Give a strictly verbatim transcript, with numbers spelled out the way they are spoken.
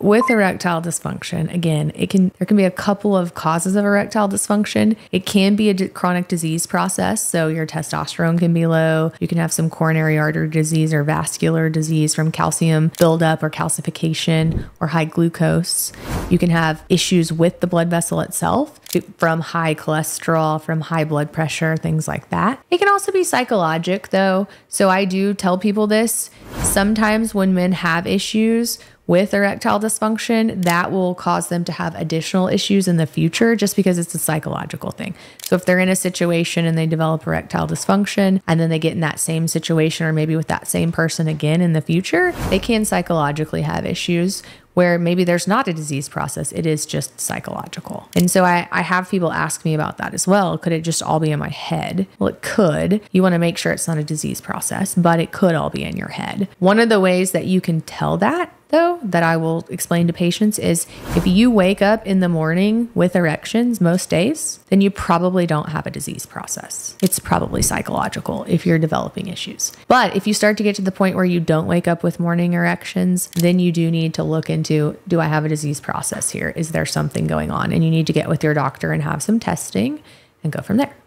With erectile dysfunction, again, it can there can be a couple of causes of erectile dysfunction. It can be a chronic disease process, so your testosterone can be low. You can have some coronary artery disease or vascular disease from calcium buildup or calcification or high glucose. You can have issues with the blood vessel itself from high cholesterol, from high blood pressure, things like that. It can also be psychologic, though. So I do tell people this. Sometimes when men have issues with erectile dysfunction, that will cause them to have additional issues in the future just because it's a psychological thing. So if they're in a situation and they develop erectile dysfunction and then they get in that same situation or maybe with that same person again in the future, they can psychologically have issues where maybe there's not a disease process. It is just psychological. And so I, I have people ask me about that as well. Could it just all be in my head? Well, it could. You want to make sure it's not a disease process, but it could all be in your head. One of the ways that you can tell that, though, that I will explain to patients is if you wake up in the morning with erections most days, then you probably don't have a disease process. It's probably psychological if you're developing issues. But if you start to get to the point where you don't wake up with morning erections, then you do need to look into, do I have a disease process here? Is there something going on? And you need to get with your doctor and have some testing and go from there.